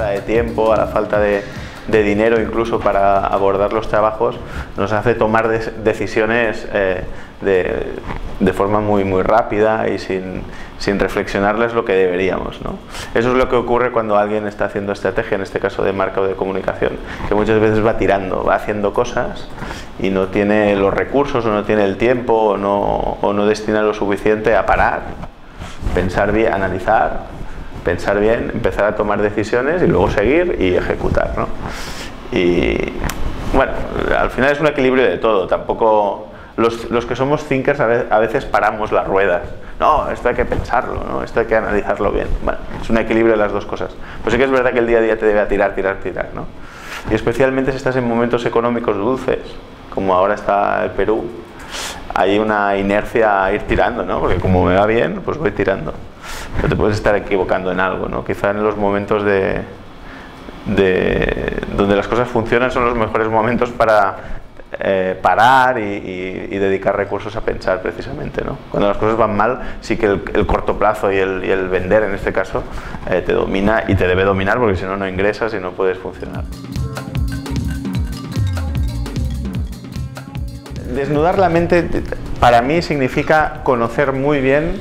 falta de tiempo, a la falta de dinero incluso para abordar los trabajos, nos hace tomar decisiones de forma muy rápida y sin reflexionarlas lo que deberíamos, ¿no? Eso es lo que ocurre cuando alguien está haciendo estrategia, en este caso de marca o de comunicación, que muchas veces va tirando, va haciendo cosas y no tiene los recursos o no tiene el tiempo o no destina lo suficiente a parar, pensar bien, analizar, pensar bien, empezar a tomar decisiones y luego seguir y ejecutar, ¿no? Y bueno, al final es un equilibrio de todo. Tampoco los que somos thinkers a veces paramos las ruedas. No, esto hay que pensarlo, ¿no? Esto hay que analizarlo bien. Bueno, es un equilibrio de las dos cosas. Pues sí que es verdad que el día a día te debe a tirar, ¿no? Y especialmente si estás en momentos económicos dulces, como ahora está el Perú, hay una inercia a ir tirando, ¿no? Porque como me va bien, pues voy tirando. Pero te puedes estar equivocando en algo, ¿no? Quizá en los momentos donde las cosas funcionan son los mejores momentos para parar y dedicar recursos a pensar, precisamente, ¿no? Cuando las cosas van mal, sí que el corto plazo y el vender, en este caso, te domina y te debe dominar, porque si no, no ingresas y no puedes funcionar. Desnudar la mente para mí significa conocer muy bien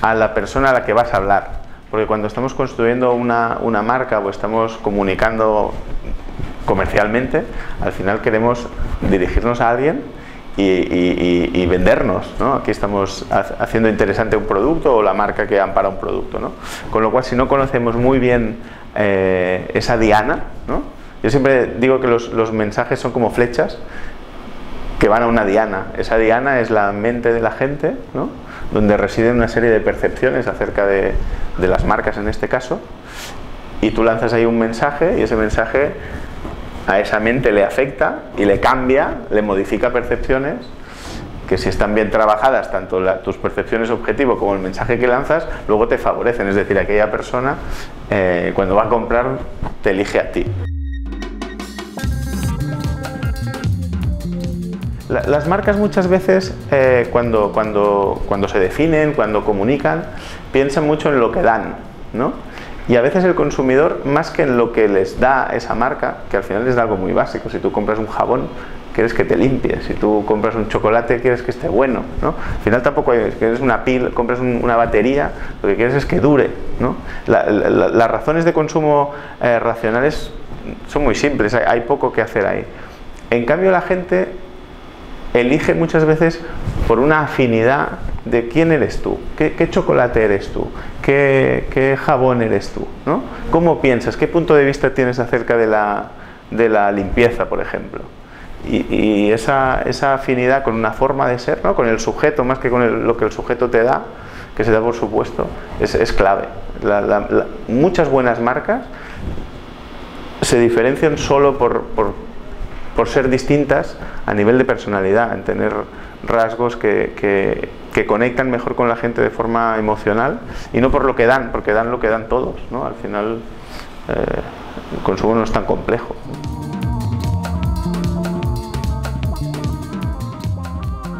a la persona a la que vas a hablar, porque cuando estamos construyendo una marca o estamos comunicando comercialmente, al final queremos dirigirnos a alguien y vendernos, ¿no? Aquí estamos haciendo interesante un producto o la marca que ampara un producto, ¿no? Con lo cual, si no conocemos muy bien esa diana, ¿no? Yo siempre digo que los mensajes son como flechas que van a una diana. Esa diana es la mente de la gente, ¿no? Donde residen una serie de percepciones acerca de las marcas, en este caso, y tú lanzas ahí un mensaje y ese mensaje a esa mente le afecta y le cambia, le modifica percepciones que, si están bien trabajadas, tanto tus percepciones objetivo como el mensaje que lanzas, luego te favorecen. Es decir, aquella persona cuando va a comprar te elige a ti. Las marcas muchas veces cuando se definen, cuando comunican, piensan mucho en lo que dan, ¿no? Y a veces el consumidor, más que en lo que les da esa marca, que al final les da algo muy básico. Si tú compras un jabón, quieres que te limpie. Si tú compras un chocolate, quieres que esté bueno, ¿no? Al final tampoco quieres una pila, compras una batería, lo que quieres es que dure, ¿no? Las razones de consumo racionales son muy simples, hay poco que hacer ahí. En cambio, la gente elige muchas veces por una afinidad de quién eres tú, qué chocolate eres tú, qué jabón eres tú, ¿no? Cómo piensas, qué punto de vista tienes acerca de la limpieza, por ejemplo. Y esa afinidad con una forma de ser, ¿no? Con el sujeto, más que con lo que el sujeto te da, que se da por supuesto, es clave. Muchas buenas marcas se diferencian solo por ser distintas a nivel de personalidad, en tener rasgos que conectan mejor con la gente de forma emocional, y no por lo que dan, porque dan lo que dan todos, ¿no? Al final el consumo no es tan complejo.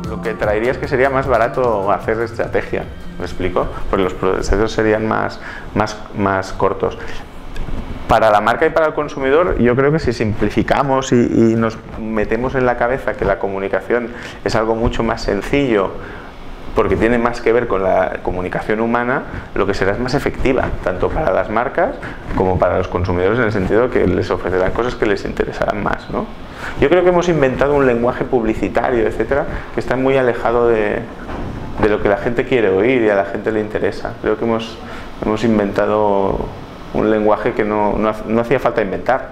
Lo que traería es que sería más barato hacer estrategia, ¿me explico? Porque los procesos serían más cortos. Para la marca y para el consumidor, yo creo que si simplificamos y nos metemos en la cabeza que la comunicación es algo mucho más sencillo, porque tiene más que ver con la comunicación humana, lo que será es más efectiva, tanto para las marcas como para los consumidores, en el sentido que les ofrecerán cosas que les interesarán más, ¿no? Yo creo que hemos inventado un lenguaje publicitario, etcétera, que está muy alejado de lo que la gente quiere oír y a la gente le interesa. Creo que hemos inventado un lenguaje que no hacía falta inventar.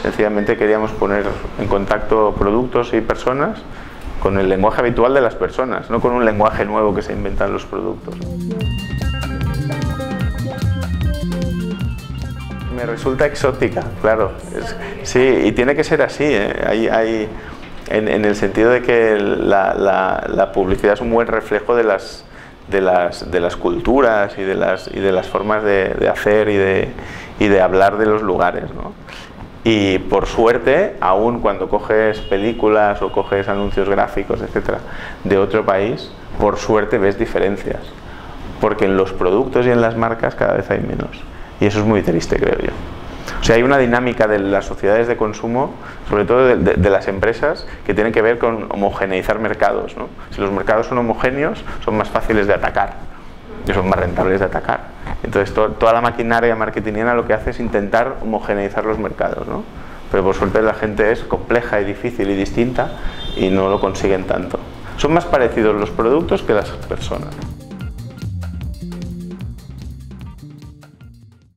Sencillamente queríamos poner en contacto productos y personas con el lenguaje habitual de las personas, no con un lenguaje nuevo que se inventan los productos. Me resulta exótica, claro. Sí, y tiene que ser así, ¿eh? Hay, en el sentido de que la publicidad es un buen reflejo de las culturas y de las formas de hacer y de hablar de los lugares, ¿no? Y por suerte, aún cuando coges películas o coges anuncios gráficos, etcétera, de otro país, por suerte ves diferencias, porque en los productos y en las marcas cada vez hay menos, y eso es muy triste, creo yo. sea, hay una dinámica de las sociedades de consumo, sobre todo de las empresas, que tiene que ver con homogeneizar mercados, ¿no? Si los mercados son homogéneos, son más fáciles de atacar y son más rentables de atacar. Entonces toda la maquinaria marketingiana lo que hace es intentar homogeneizar los mercados, ¿no? Pero por suerte la gente es compleja y difícil y distinta y no lo consiguen tanto. Son más parecidos los productos que las personas.